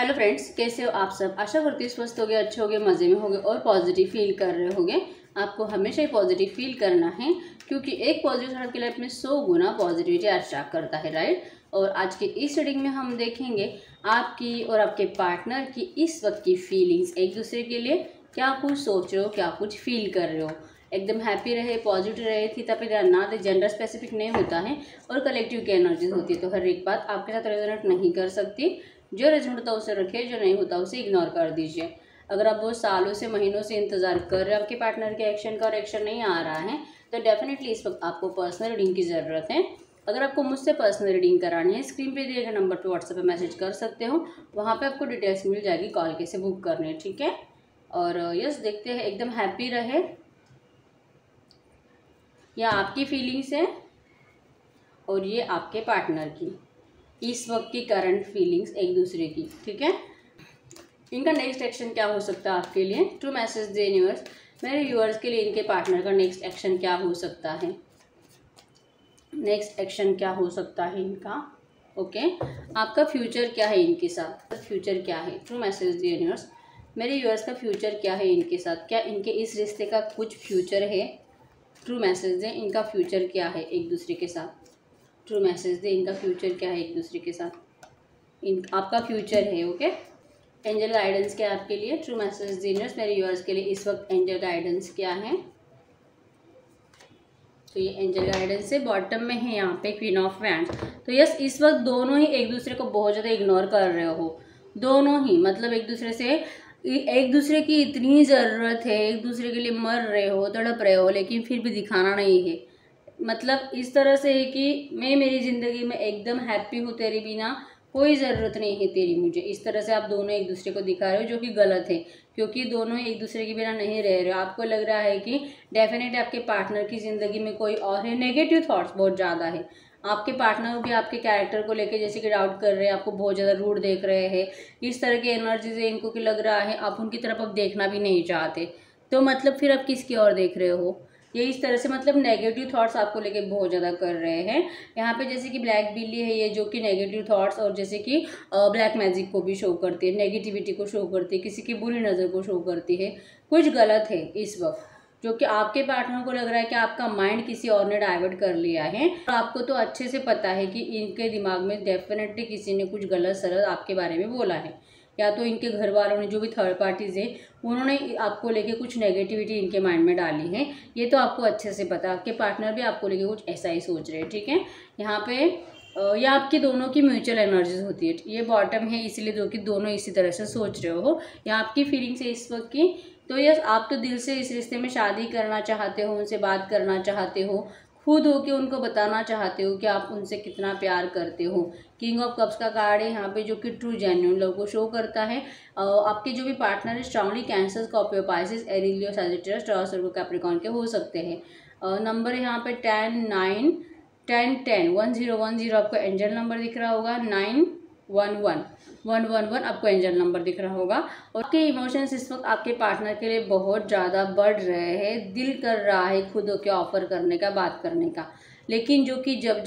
Hello friends, कैसे हो आप सब। आशा करती हूँ स्वस्थ हो गए, अच्छे हो गए, मज़े में हो गए और पॉजिटिव फील कर रहे होगे। आपको हमेशा ही पॉजिटिव फील करना है क्योंकि एक पॉजिटिव थॉट आपके लाइफ में 100 गुना पॉजिटिविटी अट्रैक्ट करता है, राइट। और आज के इस रीडिंग में हम देखेंगे आपकी और आपके पार्टनर की इस वक्त की फीलिंग्स एक दूसरे के लिए। क्या कुछ सोच रहे हो, क्या कुछ फील कर रहे हो। एकदम हैप्पी रहे, पॉजिटिव रहे, थीटा पे ध्यान ना दे। जेंडर स्पेसिफिक नहीं होता है और कलेक्टिव की एनर्जीज होती है, तो हर एक बात आपके साथ रेजोनेट नहीं कर सकती। जो रेजोनेट होता है उसे रखिए, जो नहीं होता उसे इग्नोर कर दीजिए। अगर आप वो सालों से महीनों से इंतजार कर रहे हो आपके पार्टनर के एक्शन का और एक्शन नहीं आ रहा है, तो डेफिनेटली इस वक्त आपको पर्सनल रीडिंग की ज़रूरत है। अगर आपको मुझसे पर्सनल रीडिंग करानी है, स्क्रीन पे दिए गए नंबर पे व्हाट्सएप पे मैसेज कर सकते हो, वहाँ पे आपको डिटेल्स मिल जाएगी कॉल कैसे बुक करनी है, ठीक है। और यस, देखते हैं। एकदम हैप्पी रहे, यह आपकी फीलिंग्स है और ये आपके पार्टनर की इस वक्त की करंट फीलिंग्स एक दूसरे की, ठीक है। इनका नेक्स्ट एक्शन क्या हो सकता है आपके लिए। ट्रू मैसेज दे यूनिवर्स, मेरे व्यूअर्स के लिए इनके पार्टनर का नेक्स्ट एक्शन क्या हो सकता है, नेक्स्ट एक्शन क्या हो सकता है इनका। ओके, आपका फ्यूचर क्या है इनके साथ, फ्यूचर क्या है। ट्रू मैसेज दे यूनिवर्स, मेरे व्यूअर्स का फ्यूचर क्या है इनके साथ, क्या इनके इस रिश्ते का कुछ फ्यूचर है। ट्रू मैसेज दें, इनका फ्यूचर क्या है एक दूसरे के साथ। ट्रू मैसेज दें, इनका फ्यूचर क्या है एक दूसरे के साथ, इन आपका फ्यूचर है। ओके, एंजल गाइडेंस क्या है आपके लिए। ट्रू मैसेज जीनियर्स, मेरे व्यूअर्स के लिए इस वक्त एंजल गाइडेंस क्या है। तो ये एंजल गाइडेंस से बॉटम में है यहाँ पे क्वीन ऑफ वैंड्स। तो यस, इस वक्त दोनों ही एक दूसरे को बहुत ज़्यादा इग्नोर कर रहे हो। दोनों ही मतलब एक दूसरे से, एक दूसरे की इतनी ज़रूरत है, एक दूसरे के लिए मर रहे हो, तड़प रहे हो, लेकिन फिर भी दिखाना नहीं है। मतलब इस तरह से है कि मैं मेरी ज़िंदगी में एकदम हैप्पी हूँ, तेरे बिना कोई ज़रूरत नहीं है तेरी मुझे। इस तरह से आप दोनों एक दूसरे को दिखा रहे हो, जो कि गलत है क्योंकि दोनों एक दूसरे के बिना नहीं रह रहे हो। आपको लग रहा है कि डेफिनेटली आपके पार्टनर की ज़िंदगी में कोई और है। नेगेटिव थॉट्स बहुत ज़्यादा है। आपके पार्टनर भी आपके कैरेक्टर को लेके जैसे कि डाउट कर रहे हैं, आपको बहुत ज़्यादा रूड देख रहे हैं, इस तरह की एनर्जी से इनको कि लग रहा है आप उनकी तरफ अब देखना भी नहीं चाहते। तो मतलब फिर आप किसकी ओर देख रहे हो। ये इस तरह से मतलब नेगेटिव थॉट्स आपको लेके बहुत ज़्यादा कर रहे हैं। यहाँ पे जैसे कि ब्लैक बिल्ली है ये, जो कि नेगेटिव थॉट्स और जैसे कि ब्लैक मैजिक को भी शो करती है, नेगेटिविटी को शो करती है, किसी की बुरी नज़र को शो करती है। कुछ गलत है इस वक्त, जो कि आपके पार्टनर को लग रहा है कि आपका माइंड किसी और ने डाइवर्ट कर लिया है। और आपको तो अच्छे से पता है कि इनके दिमाग में डेफिनेटली किसी ने कुछ गलत सलत आपके बारे में बोला है, या तो इनके घर वालों ने, जो भी थर्ड पार्टीज़ है, उन्होंने आपको लेके कुछ नेगेटिविटी इनके माइंड में डाली है। ये तो आपको अच्छे से पता है, आपके पार्टनर भी आपको लेके कुछ ऐसा ही सोच रहे हैं, ठीक है। यहाँ पे ये आपके दोनों की म्यूचुअल एनर्जीज होती है। ये बॉटम है इसलिए जो कि दोनों इसी तरह से सोच रहे हो। या आपकी फीलिंग्स है इस वक्त की। तो यस, आप तो दिल से इस रिश्ते में शादी करना चाहते हो, उनसे बात करना चाहते हो, खुद होके उनको बताना चाहते हो कि आप उनसे कितना प्यार करते हो। किंग ऑफ कप्स का कार्ड है यहाँ पे, जो कि ट्रू जेन्युइन लव को शो करता है। आपके जो भी पार्टनर है स्ट्रांगली कैंसर, स्कॉर्पियो, पाइसेस, एरिलियो, सैजिटेरियस, टॉरस और कैप्रिकॉर्न के हो सकते हैं। नंबर है यहाँ पे 10 9 10 10 1010। आपको एंजल नंबर दिख रहा होगा 9 1 1 1 1 1। आपको एंजल नंबर दिख रहा होगा। और आपके इमोशंस इस वक्त आपके पार्टनर के लिए बहुत ज़्यादा बढ़ रहे हैं। दिल कर रहा है खुद होकर ऑफ़र करने का, बात करने का, लेकिन जो कि जब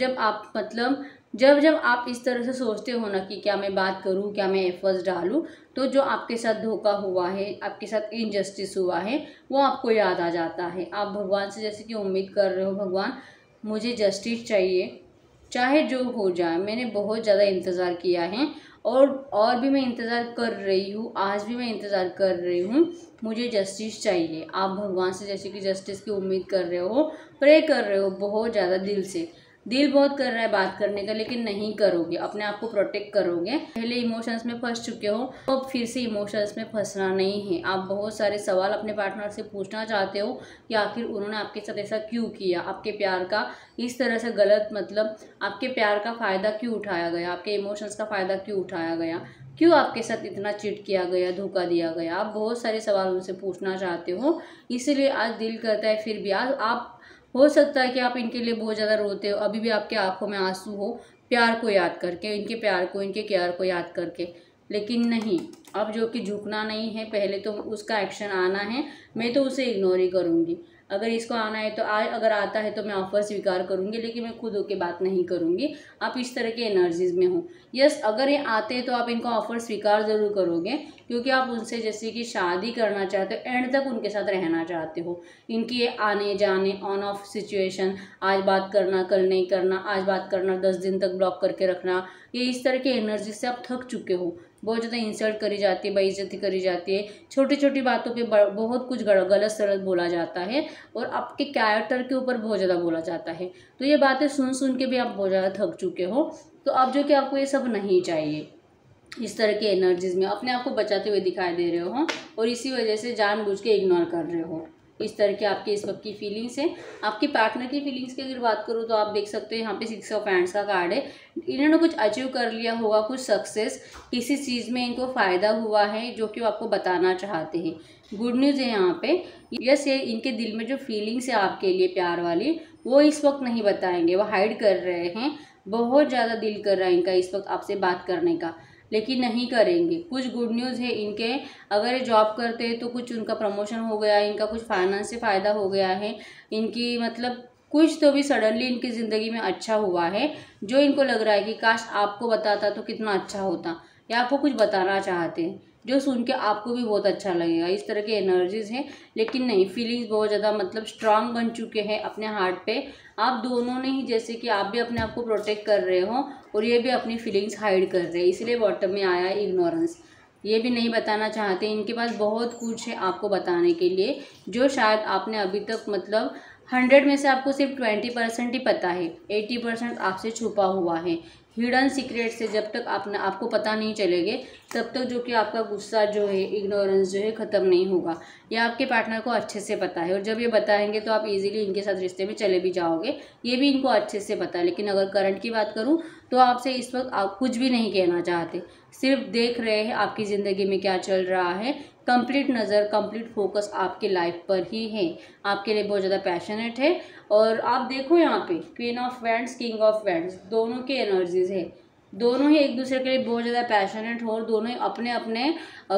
जब आप इस तरह से सोचते हो ना कि क्या मैं बात करूं, क्या मैं एफर्ट्स डालूं, तो जो आपके साथ धोखा हुआ है, आपके साथ इनजस्टिस हुआ है, वो आपको याद आ जाता है। आप भगवान से जैसे कि उम्मीद कर रहे हो, भगवान मुझे जस्टिस चाहिए, चाहे जो हो जाए, मैंने बहुत ज़्यादा इंतज़ार किया है और भी मैं इंतज़ार कर रही हूँ, आज भी मैं इंतज़ार कर रही हूँ, मुझे जस्टिस चाहिए। आप भगवान से जैसे कि जस्टिस की उम्मीद कर रहे हो, प्रे कर रहे हो बहुत ज़्यादा दिल से। दिल बहुत कर रहा है बात करने का, लेकिन नहीं करोगे, अपने आप को प्रोटेक्ट करोगे। पहले इमोशंस में फंस चुके हो, अब फिर से इमोशंस में फंसना नहीं है। आप बहुत सारे सवाल अपने पार्टनर से पूछना चाहते हो कि आखिर उन्होंने आपके साथ ऐसा क्यों किया, आपके प्यार का इस तरह से गलत, मतलब आपके प्यार का फ़ायदा क्यों उठाया गया, आपके इमोशंस का फ़ायदा क्यों उठाया गया, क्यों आपके साथ इतना चीट किया गया, धोखा दिया गया। आप बहुत सारे सवाल उनसे पूछना चाहते हो, इसीलिए आज दिल करता है फिर भी आज आप, हो सकता है कि आप इनके लिए बहुत ज़्यादा रोते हो, अभी भी आपके आंखों में आंसू हो प्यार को याद करके, इनके प्यार को, इनके केयर को याद करके। लेकिन नहीं, अब जो कि झुकना नहीं है, पहले तो उसका एक्शन आना है। मैं तो उसे इग्नोर ही करूँगी। अगर इसको आना है तो आए, अगर आता है तो मैं ऑफ़र स्वीकार करूँगी, लेकिन मैं खुद होकर बात नहीं करूँगी। आप इस तरह के एनर्जीज़ में हो। यस, अगर ये आते हैं तो आप इनका ऑफ़र स्वीकार ज़रूर करोगे, क्योंकि आप उनसे जैसे कि शादी करना चाहते हो, एंड तक उनके साथ रहना चाहते हो। इनकी ये आने जाने, ऑन ऑफ सिचुएशन, आज बात करना कल नहीं करना, आज बात करना 10 दिन तक ब्लॉक करके रखना, ये इस तरह के एनर्जी से आप थक चुके हो। बहुत ज़्यादा इंसल्ट करी जाती है, बेइज्जती करी जाती है, छोटी छोटी बातों पे बहुत कुछ गलत सलत बोला जाता है और आपके कैरेक्टर के ऊपर बहुत ज़्यादा बोला जाता है। तो ये बातें सुन सुन के भी आप बहुत ज़्यादा थक चुके हो। तो अब जो कि आपको ये सब नहीं चाहिए। इस तरह के एनर्जीज़ में अपने आप को बचाते हुए दिखाई दे रहे हो और इसी वजह से जानबूझ के इग्नोर कर रहे हो। इस तरह के आपके इस वक्त की फीलिंग्स हैं। आपके पार्टनर की फीलिंग्स की अगर बात करूँ तो आप देख सकते हो यहाँ पे 6 ऑफ हैंड्स का कार्ड है। इन्होंने कुछ अचीव कर लिया होगा, कुछ सक्सेस किसी चीज़ में इनको फ़ायदा हुआ है जो कि आपको बताना चाहते हैं। गुड न्यूज़ है यहाँ पे। यस, ये इनके दिल में जो फीलिंग्स है आपके लिए प्यार वाली, वो इस वक्त नहीं बताएंगे, वो हाइड कर रहे हैं। बहुत ज़्यादा दिल कर रहा है इनका इस वक्त आपसे बात करने का, लेकिन नहीं करेंगे। कुछ गुड न्यूज़ है इनके, अगर ये जॉब करते हैं तो कुछ उनका प्रमोशन हो गया है, इनका कुछ फाइनेंस से फ़ायदा हो गया है, इनकी मतलब कुछ तो भी सडनली इनकी ज़िंदगी में अच्छा हुआ है जो इनको लग रहा है कि काश आपको बताता तो कितना अच्छा होता। या आपको कुछ बताना चाहते हैं जो सुन के आपको भी बहुत अच्छा लगेगा। इस तरह के एनर्जीज़ हैं, लेकिन नहीं, फीलिंग्स बहुत ज़्यादा मतलब स्ट्रांग बन चुके हैं अपने हार्ट पे। आप दोनों ने ही जैसे कि आप भी अपने आप को प्रोटेक्ट कर रहे हो और ये भी अपनी फीलिंग्स हाइड कर रहे हैं, इसलिए बॉटम में आया है इग्नोरेंस। ये भी नहीं बताना चाहते। इनके पास बहुत कुछ है आपको बताने के लिए जो शायद आपने अभी तक मतलब 100 में से आपको सिर्फ 20% ही पता है, 80% आपसे छुपा हुआ है। हिडन सीक्रेट से जब तक आपको पता नहीं चलेंगे तब तक जो कि आपका गुस्सा जो है, इग्नोरेंस जो है, ख़त्म नहीं होगा। या आपके पार्टनर को अच्छे से पता है और जब ये बताएंगे तो आप इजीली इनके साथ रिश्ते में चले भी जाओगे, ये भी इनको अच्छे से पता है। लेकिन अगर करंट की बात करूं तो आपसे इस वक्त आप कुछ भी नहीं कहना चाहते, सिर्फ देख रहे हैं आपकी ज़िंदगी में क्या चल रहा है। कंप्लीट नज़र, कंप्लीट फोकस आपके लाइफ पर ही है। आपके लिए बहुत ज़्यादा पैशनेट है। और आप देखो यहाँ पे queen of wands, king of wands, दोनों के एनर्जीज़ है। दोनों ही एक दूसरे के लिए बहुत ज़्यादा पैशनेट हो और दोनों ही अपने अपने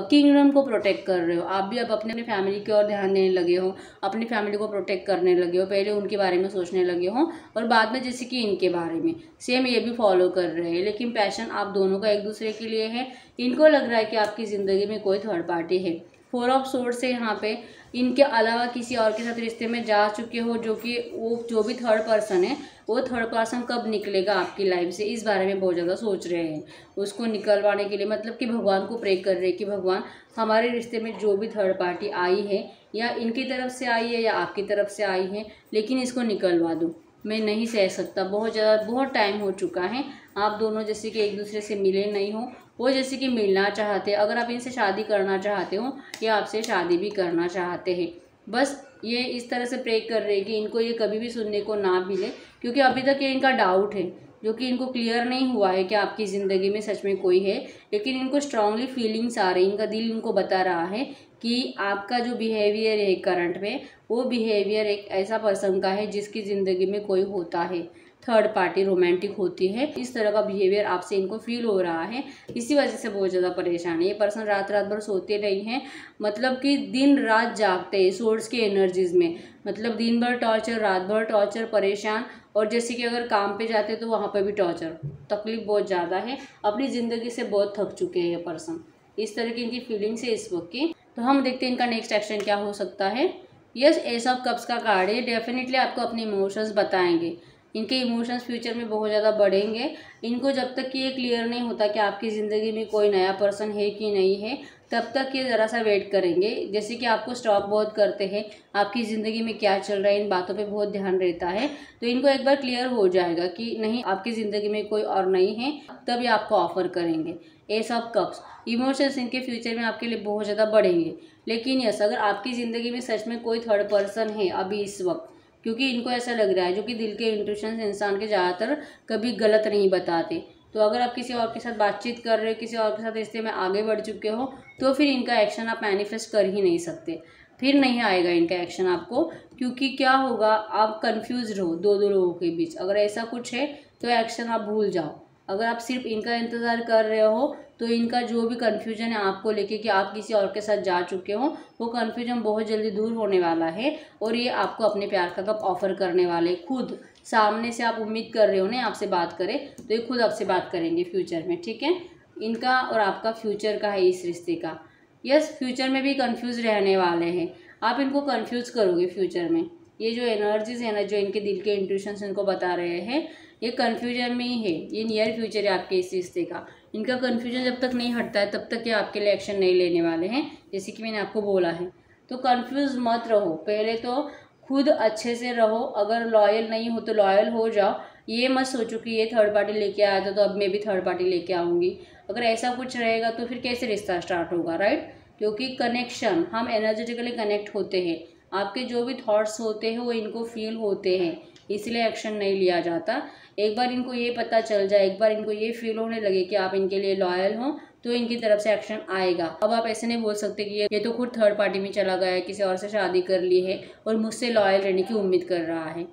किंगडम को प्रोटेक्ट कर रहे हो। आप भी अब अपने अपने फैमिली की ओर ध्यान देने लगे हो, अपनी फैमिली को प्रोटेक्ट करने लगे हो, पहले उनके बारे में सोचने लगे हो और बाद में जैसे कि इनके बारे में सेम ये भी फॉलो कर रहे हैं। लेकिन पैशन आप दोनों का एक दूसरे के लिए है। इनको लग रहा है कि आपकी ज़िंदगी में कोई थर्ड पार्टी है। 4 ऑफ सोर्ड्स है यहाँ पे। इनके अलावा किसी और के साथ रिश्ते में जा चुके हो, जो कि वो जो भी थर्ड पर्सन है, वो थर्ड पर्सन कब निकलेगा आपकी लाइफ से इस बारे में बहुत ज़्यादा सोच रहे हैं। उसको निकलवाने के लिए मतलब कि भगवान को प्रे कर रहे हैं कि भगवान हमारे रिश्ते में जो भी थर्ड पार्टी आई है, या इनकी तरफ से आई है या आपकी तरफ से आई है, लेकिन इसको निकलवा दो, मैं नहीं सह सकता। बहुत ज़्यादा बहुत टाइम हो चुका है आप दोनों जैसे कि एक दूसरे से मिले नहीं हो, वो जैसे कि मिलना चाहते हैं। अगर आप इनसे शादी करना चाहते हो या आपसे शादी भी करना चाहते हैं, बस ये इस तरह से प्रे कर रहे हैं कि इनको ये कभी भी सुनने को ना मिले, क्योंकि अभी तक ये इनका डाउट है जो कि इनको क्लियर नहीं हुआ है कि आपकी ज़िंदगी में सच में कोई है। लेकिन इनको स्ट्रांगली फीलिंग्स आ रही है, इनका दिल इनको बता रहा है कि आपका जो बिहेवियर है करंट में, वो बिहेवियर एक ऐसा पर्सन का है जिसकी ज़िंदगी में कोई होता है, थर्ड पार्टी रोमांटिक होती है। इस तरह का बिहेवियर आपसे इनको फील हो रहा है, इसी वजह से बहुत ज़्यादा परेशान है। ये पर्सन रात भर सोते नहीं हैं, मतलब कि दिन रात जागते हैं। सोर्स के एनर्जीज़ में मतलब दिन भर टॉर्चर, रात भर टॉर्चर, परेशान। और जैसे कि अगर काम पे जाते तो वहाँ पर भी टॉर्चर, तकलीफ़ बहुत ज़्यादा है। अपनी ज़िंदगी से बहुत थक चुके हैं ये पर्सन। इस तरह की इनकी फीलिंग्स है इस वक्त की। तो हम देखते हैं इनका नेक्स्ट एक्शन क्या हो सकता है। यस, एस ऑफ कप्स का कार्ड है। डेफिनेटली आपको अपने इमोशंस बताएंगे। इनके इमोशंस फ्यूचर में बहुत ज़्यादा बढ़ेंगे। इनको जब तक कि ये क्लियर नहीं होता कि आपकी ज़िंदगी में कोई नया पर्सन है कि नहीं है, तब तक ये ज़रा सा वेट करेंगे। जैसे कि आपको स्टॉप बहुत करते हैं, आपकी ज़िंदगी में क्या चल रहा है इन बातों पे बहुत ध्यान रहता है। तो इनको एक बार क्लियर हो जाएगा कि नहीं, आपकी ज़िंदगी में कोई और नहीं है, तब ये आपको ऑफ़र करेंगे। एस ऑफ कप्स, इमोशंस इनके फ्यूचर में आपके लिए बहुत ज़्यादा बढ़ेंगे। लेकिन यस, अगर आपकी ज़िंदगी में सच में कोई थर्ड पर्सन है अभी इस वक्त, क्योंकि इनको ऐसा लग रहा है जो कि दिल के इंट्यूशंस इंसान के ज़्यादातर कभी गलत नहीं बताते। तो अगर आप किसी और के साथ बातचीत कर रहे हो, किसी और के साथ रिश्ते में आगे बढ़ चुके हो, तो फिर इनका एक्शन आप मैनिफेस्ट कर ही नहीं सकते, फिर नहीं आएगा इनका एक्शन आपको। क्योंकि क्या होगा, आप कंफ्यूज हो दो लोगों के बीच। अगर ऐसा कुछ है तो एक्शन आप भूल जाओ, अगर आप सिर्फ इनका इंतज़ार कर रहे हो तो इनका जो भी कन्फ्यूजन है आपको लेके कि आप किसी और के साथ जा चुके हो, वो कन्फ्यूजन बहुत जल्दी दूर होने वाला है और ये आपको अपने प्यार का कप ऑफ़र करने वाले, खुद सामने से आप उम्मीद कर रहे हो ना आपसे बात करें, तो ये खुद आपसे बात करेंगे फ्यूचर में। ठीक है, इनका और आपका फ्यूचर का है इस रिश्ते का। यस, फ्यूचर में भी कन्फ्यूज़ रहने वाले हैं, आप इनको कन्फ्यूज़ करोगे फ्यूचर में। ये जो एनर्जीज है ना, जो इनके दिल के इंट्यूशंस इनको बता रहे हैं, ये कन्फ्यूजन में ही है। ये नियर फ्यूचर है आपके इस रिश्ते का। इनका कन्फ्यूजन जब तक नहीं हटता है तब तक ये आपके लिए एक्शन नहीं लेने वाले हैं, जैसे कि मैंने आपको बोला है। तो कन्फ्यूज़ मत रहो, पहले तो खुद अच्छे से रहो। अगर लॉयल नहीं हो तो लॉयल हो जाओ। ये मत सोचो कि ये थर्ड पार्टी लेके आया था तो अब मैं भी थर्ड पार्टी लेके आऊँगी। अगर ऐसा कुछ रहेगा तो फिर कैसे रिश्ता स्टार्ट होगा, राइट? क्योंकि कनेक्शन, हम एनर्जेटिकली कनेक्ट होते हैं। आपके जो भी थॉट्स होते हैं वो इनको फील होते हैं, इसलिए एक्शन नहीं लिया जाता। एक बार इनको ये पता चल जाए, एक बार इनको ये फील होने लगे कि आप इनके लिए लॉयल हो, तो इनकी तरफ से एक्शन आएगा। अब आप ऐसे नहीं बोल सकते कि ये तो खुद थर्ड पार्टी में चला गया है, किसी और से शादी कर ली है और मुझसे लॉयल रहने की उम्मीद कर रहा है।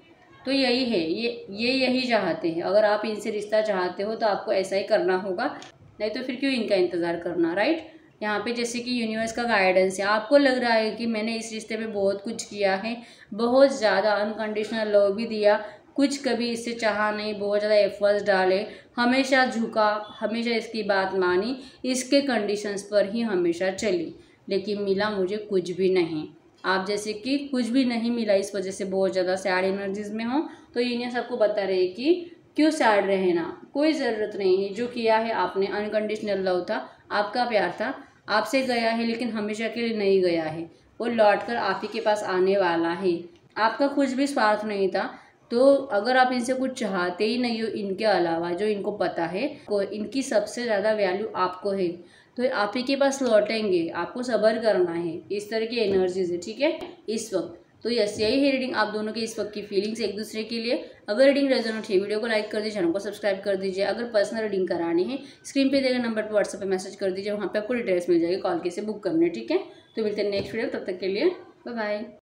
तो यही है, ये यही चाहते हैं। अगर आप इनसे रिश्ता चाहते हो तो आपको ऐसा ही करना होगा, नहीं तो फिर क्यों इनका इंतज़ार करना, राइट? यहाँ पे जैसे कि यूनिवर्स का गाइडेंस है, आपको लग रहा है कि मैंने इस रिश्ते में बहुत कुछ किया है, बहुत ज़्यादा अनकंडीशनल लव भी दिया, कुछ कभी इससे चाहा नहीं, बहुत ज़्यादा एफर्ट्स डाले, हमेशा झुका, हमेशा इसकी बात मानी, इसके कंडीशंस पर ही हमेशा चली, लेकिन मिला मुझे कुछ भी नहीं। आप जैसे कि कुछ भी नहीं मिला, इस वजह से बहुत ज़्यादा सैड एनर्जीज में हो। तो यूनिवर्स आपको बता रहे हैं कि क्यों सैड रहना, कोई ज़रूरत नहीं है। जो किया है आपने, अनकंडीशनल लव था, आपका प्यार था, आपसे गया है लेकिन हमेशा के लिए नहीं गया है, वो लौट कर आप ही के पास आने वाला है। आपका कुछ भी स्वार्थ नहीं था। तो अगर आप इनसे कुछ चाहते ही नहीं हो, इनके अलावा जो इनको पता है इनकी सबसे ज़्यादा वैल्यू आपको है, तो आप ही के पास लौटेंगे, आपको सब्र करना है। इस तरह की एनर्जीज है, ठीक है, इस वक्त। तो यस, यही है रीडिंग आप दोनों के इस वक्त की फीलिंग्स एक दूसरे के लिए। अगर रीडिंग रेजोनेट है, वीडियो को लाइक कर दीजिए, चैनल को सब्सक्राइब कर दीजिए। अगर पर्सनल रीडिंग करानी है, स्क्रीन पे देगा नंबर पर व्हाट्सएप पे मैसेज कर दीजिए, वहाँ पे आपको डिटेल्स मिल जाएगी कॉल कैसे बुक करने। ठीक है, तो मिलते हैं नेक्स्ट वीडियो, तब तक के लिए बाय बाय।